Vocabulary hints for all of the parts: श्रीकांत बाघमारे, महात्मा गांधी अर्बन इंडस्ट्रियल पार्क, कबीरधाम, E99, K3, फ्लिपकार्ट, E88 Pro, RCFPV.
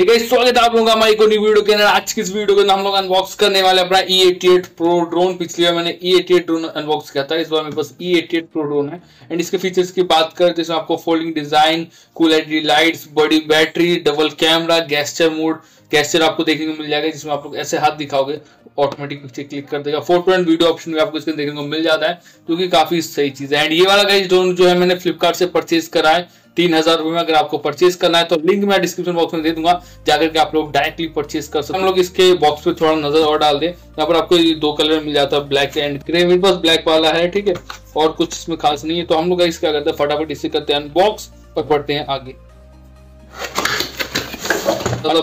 स्वागत है आप लोगों का हमारी नई वीडियो के अंदर। आज की इस वीडियो के अंदर हम लोग अनबॉक्स करने वाले अपना E88 Pro ड्रोन। पिछली बार मैंने E88 ड्रोन अनबॉक्स किया था, इस बार मेरे पास E88 Pro ड्रोन है। एंड इसके फीचर्स की बात करें तो इसमें आपको folding design, cool LED lights, बड़ी battery, double camera, gesture mode, कैस्चर आपको देखने को मिल जाएगा जिसमें आप लोग ऐसे हाथ दिखाओगे ऑटोमेटिक पिक्चर क्लिक कर देगा। फोटो एंड वीडियो ऑप्शन भी आपको इसके देखने को मिल जाता है जो कि काफी सही चीज है। एंड ये वाला गाइस ड्रोन जो है मैंने फ्लिपकार्ट से परचेज करा है 3000 रुपए में। अगर आपको परचेज करना है तो लिंक मैं डिस्क्रिप्शन बॉक्स में दे दूंगा, जाकर के आप लोग डायरेक्टली परचेज कर सकते हैं। हम लोग इसके बॉक्स पे थोड़ा नजर और डाल दे। यहाँ पर आपको ये दो कलर मिल जाता है, ब्लैक एंड ग्रे। मेरे पास ब्लैक वाला है, ठीक है, और कुछ इसमें खास नहीं है। तो हम लोग गाइस क्या करते हैं, फटाफट इसे करते हैं अनबॉक्स और बढ़ते हैं आगे।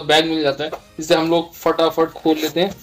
बैग मिल जाता है, इससे हम लोग फटाफट खोल लेते हैं।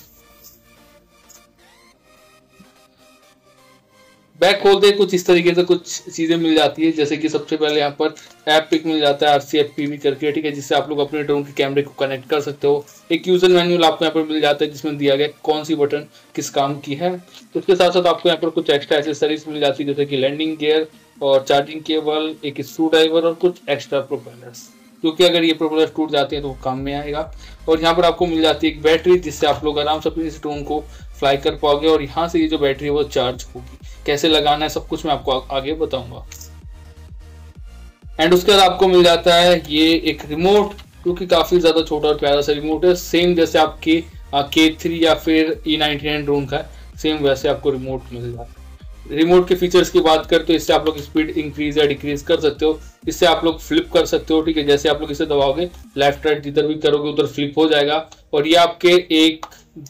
बैग खोलते कुछ इस तरीके से कुछ चीजें मिल जाती है, जैसे कि सबसे पहले यहाँ पर ऐप पिक मिल जाता है RCFPV करके, ठीक है, जिससे आप लोग अपने ड्रोन के कैमरे को कनेक्ट कर सकते हो। एक यूजर मैनुअल आपको यहाँ पर मिल जाता है जिसमें दिया गया कौन सी बटन किस काम की है। तो उसके साथ साथ आपको यहाँ पर कुछ एक्स्ट्रा एसेसरीज मिल जाती है, जैसे कि लैंडिंग गियर और चार्जिंग केबल, एक स्क्रू ड्राइवर और कुछ एक्स्ट्रा प्रोपेलर्स, क्योंकि अगर ये प्रोपेलर टूट जाते हैं तो वो काम में आएगा। और यहाँ पर आपको मिल जाती है एक बैटरी जिससे आप लोग आराम से अपने इस ड्रोन को फ्लाई कर पाओगे। और यहाँ से ये जो बैटरी है वो चार्ज होगी, कैसे लगाना है सब कुछ मैं आपको आगे बताऊंगा। एंड उसके बाद आपको मिल जाता है ये एक रिमोट, क्योंकि काफी ज्यादा छोटा और प्यारा सा रिमोट है। सेम जैसे आपके K3 या फिर E99 ड्रोन का सेम वैसे आपको रिमोट मिल जाता है। रिमोट के फीचर्स की बात करें तो इससे आप लोग स्पीड इंक्रीज या डिक्रीज कर सकते हो, इससे आप लोग फ्लिप कर सकते हो, ठीक है। जैसे आप लोग इसे दबाओगे लेफ्ट राइट जिधर भी करोगे उधर फ्लिप हो जाएगा। और ये आपके 1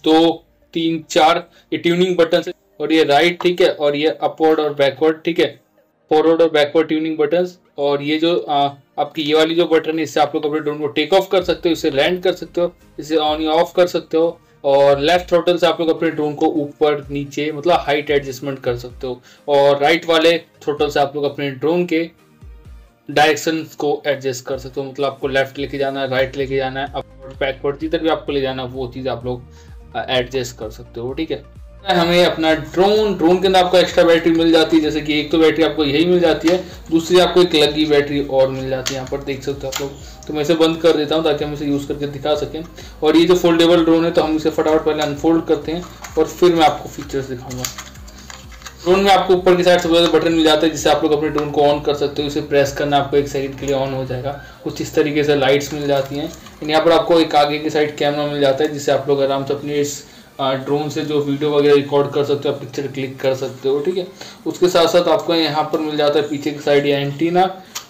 2 3 4 ये ट्यूनिंग बटन है, और ये राइट, ठीक है, और ये अपवर्ड और बैकवर्ड, ठीक है, फॉरवर्ड और बैकवर्ड ट्यूनिंग बटन। और ये जो आपकी ये वाली जो बटन है इससे आप लोग अपने ड्रोन को टेक ऑफ कर सकते हो, इसे लैंड कर सकते हो, इसे ऑन या ऑफ कर सकते हो। और लेफ्ट थ्रोटल से आप लोग अपने ड्रोन को ऊपर नीचे मतलब हाइट एडजस्टमेंट कर सकते हो, और राइट वाले थ्रोटल से आप लोग अपने ड्रोन के डायरेक्शन को एडजस्ट कर सकते हो, मतलब आपको लेफ्ट लेके जाना है, राइट लेके जाना है, अपवर्ड बैकवर्ड जिधर भी आपको ले जाना है वो चीज़ आप लोग एडजस्ट कर सकते हो, ठीक है। हमें अपना ड्रोन के अंदर आपको एक्स्ट्रा बैटरी मिल जाती है, जैसे कि एक तो बैटरी आपको यही मिल जाती है, दूसरी आपको एक लगी बैटरी और मिल जाती है, यहाँ पर देख सकते हो आप लोग। तो मैं इसे बंद कर देता हूँ ताकि हम इसे यूज़ करके दिखा सकें। और ये जो फोल्डेबल ड्रोन है तो हम इसे फटाफट पहले अनफोल्ड करते हैं और फिर मैं आपको फीचर्स दिखाऊंगा। ड्रोन में आपको ऊपर की साइड सबसे ज़्यादा बटन मिल जाता है जिससे आप लोग अपने ड्रोन को ऑन कर सकते हो, इसे प्रेस करना आपको 1 सेकंड के लिए ऑन हो जाएगा। कुछ इस तरीके से लाइट्स मिल जाती हैं। यहाँ पर आपको एक आगे की साइड कैमरा मिल जाता है जिससे आप लोग आराम से अपनी ड्रोन से जो वीडियो वगैरह रिकॉर्ड कर सकते हो, पिक्चर क्लिक कर सकते हो, ठीक है। उसके साथ साथ आपको यहाँ पर मिल जाता है पीछे की साइड या एंटीना,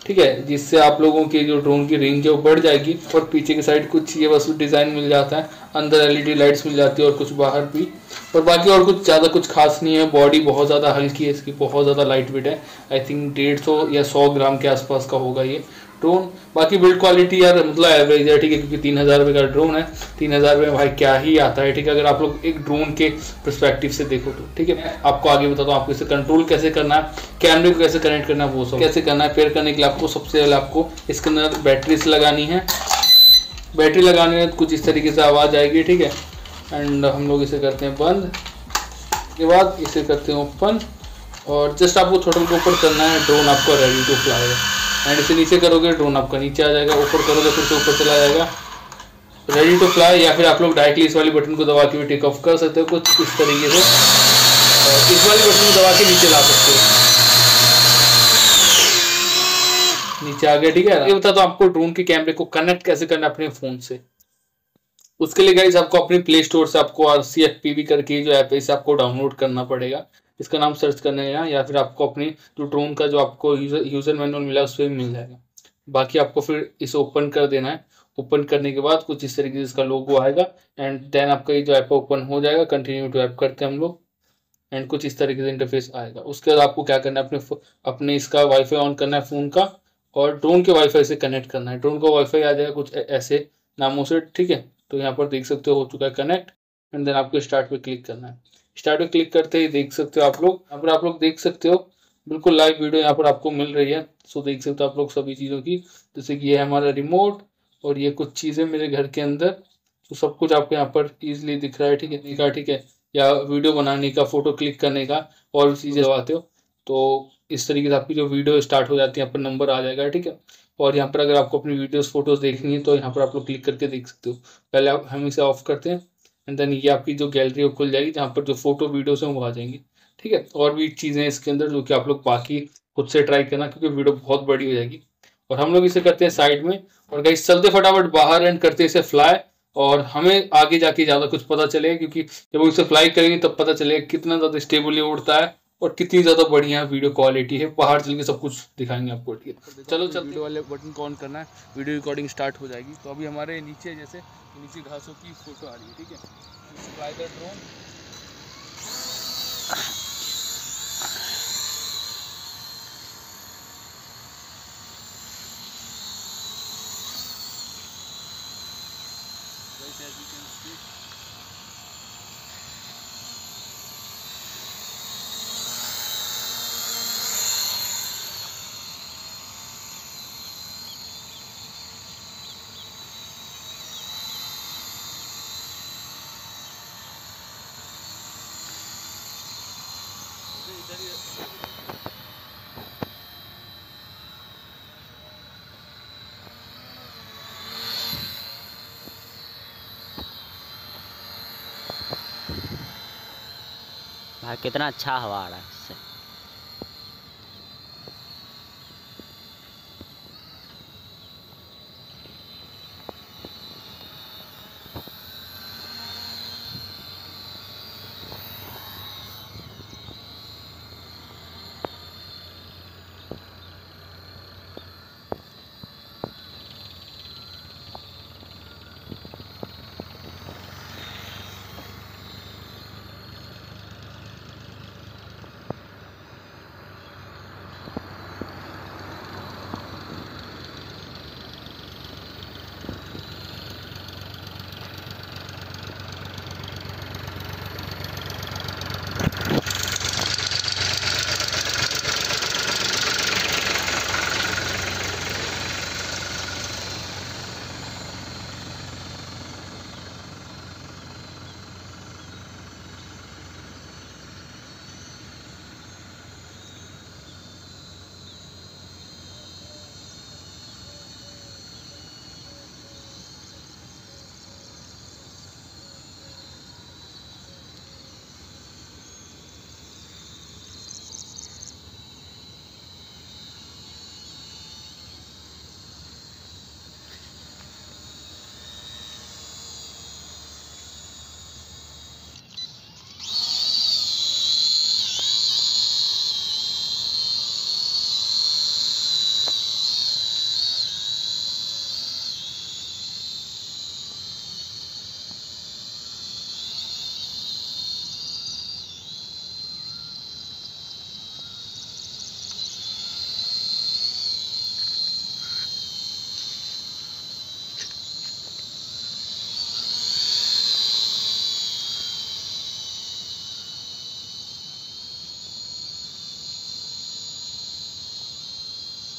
ठीक है, जिससे आप लोगों की जो ड्रोन की रेंज है वो बढ़ जाएगी। और पीछे की साइड कुछ ये बस डिज़ाइन मिल जाता है, अंदर LED लाइट्स मिल जाती है और कुछ बाहर भी। और बाकी और कुछ ज़्यादा कुछ खास नहीं है। बॉडी बहुत ज़्यादा हल्की है इसकी, बहुत ज़्यादा लाइट वेट है, आई थिंक 150 या 100 ग्राम के आसपास का होगा ये ड्रोन। बाकी बिल्ड क्वालिटी यार मतलब एवरेज है, ठीक है, क्योंकि 3000 रुपये का ड्रोन है, 3000 रुपये में भाई क्या ही आता है, ठीक है, अगर आप लोग एक ड्रोन के परस्पेक्टिव से देखो तो, ठीक है। आपको आगे बताता हूँ आपको इसे कंट्रोल कैसे करना है, कैमरे को कैसे कनेक्ट करना है, वो सब कैसे करना है। पेयर करने के लिए आपको सबसे पहले आपको इसके अंदर बैटरीज लगानी है। बैटरी लगाने में कुछ इस तरीके से आवाज़ आएगी, ठीक है। एंड हम लोग इसे करते हैं बंद, उसके बाद इसे करते हैं ओपन, और जस्ट आपको थ्रोटल को ऊपर करना है, ड्रोन आपका रेडी टू फ्लाई है। एंड इसे नीचे करोगे ड्रोन आपका नीचे आ जाएगा, ऊपर करोगे फिर से ऊपर चला जाएगा, रेडी टू फ्लाई। या फिर आप लोग डायरेक्टली इस वाली बटन को दबा के भी टेक ऑफ कर सकते हो कुछ इस तरीके से, और इस वाली बटन को दबा के नीचे ला सकते हो, नीचे आ गया, ठीक है। ये बताता हूँ आपको ड्रोन के कैमरे को कनेक्ट कैसे करना अपने फोन से। उसके लिए गाइस आपको अपने प्ले स्टोर से आपको RCFPV करके जो ऐप है इसे आपको डाउनलोड करना पड़ेगा, इसका नाम सर्च करना है, या फिर आपको अपने जो ड्रोन का जो आपको यूजर मैनुअल मिला उस पर मिल जाएगा। बाकी आपको फिर इसे ओपन कर देना है, ओपन करने के बाद कुछ इस तरीके से इसका लोगो आएगा एंड देन आपका ये जो ऐप ओपन हो जाएगा। कंटिन्यू टू ऐप करते हैं हम लोग एंड कुछ इस तरीके से इंटरफेस आएगा। उसके बाद आपको क्या करना है, अपने इसका वाईफाई ऑन करना है फ़ोन का, और ड्रोन के वाईफाई से कनेक्ट करना है। ड्रोन का वाईफाई आ जाएगा कुछ ऐसे नामों से, ठीक है। तो यहाँ पर देख सकते हो चुका है कनेक्ट, एंड देन आपको स्टार्ट पे क्लिक करना है। स्टार्ट पे क्लिक करते ही देख सकते हो आप लोग, यहाँ पर आप लोग देख सकते हो बिल्कुल लाइव वीडियो यहाँ पर आपको मिल रही है। सो देख सकते हो आप लोग सभी चीज़ों की, जैसे कि ये है हमारा रिमोट और ये कुछ चीज़ें मेरे घर के अंदर, तो सब कुछ आपको यहाँ पर ईजिली दिख रहा है, ठीक है, देखा, ठीक है, या वीडियो बनाने का, फोटो क्लिक करने का और चीज़ें दबाते हो तो इस तरीके से आपकी जो वीडियो स्टार्ट हो जाती है, यहाँ पर नंबर आ जाएगा, ठीक है। और यहाँ पर अगर आपको अपनी वीडियोस फोटोज देखनी है तो यहाँ पर आप लोग क्लिक करके देख सकते हो। पहले हम इसे ऑफ करते हैं एंड देन ये आपकी जो गैलरी है खुल जाएगी जहाँ पर जो फोटो वीडियोस हैं वो आ जाएंगी। ठीक है, और भी चीज़ें इसके अंदर जो कि आप लोग बाकी खुद से ट्राई करना क्योंकि वीडियो बहुत बड़ी हो जाएगी। और हम लोग इसे करते हैं साइड में और गाइस चलते फटाफट बाहर एंड करते इसे फ्लाई और हमें आगे जाके ज़्यादा कुछ पता चलेगा क्योंकि जब वो इसे फ्लाई करेंगे तब पता चलेगा कितना ज़्यादा स्टेबली उड़ता है और कितनी ज़्यादा बढ़िया वीडियो क्वालिटी है। बाहर चल के सब कुछ दिखाएंगे आपको। ठीक है, चलो चलते वाले बटन को ऑन करना है, वीडियो रिकॉर्डिंग स्टार्ट हो जाएगी। तो अभी हमारे नीचे जैसे नीचे घासों की फोटो आ रही है। ठीक है, फ्लाई द ड्रोन। भाई कितना अच्छा हवा आ रहा है इससे।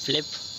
Flip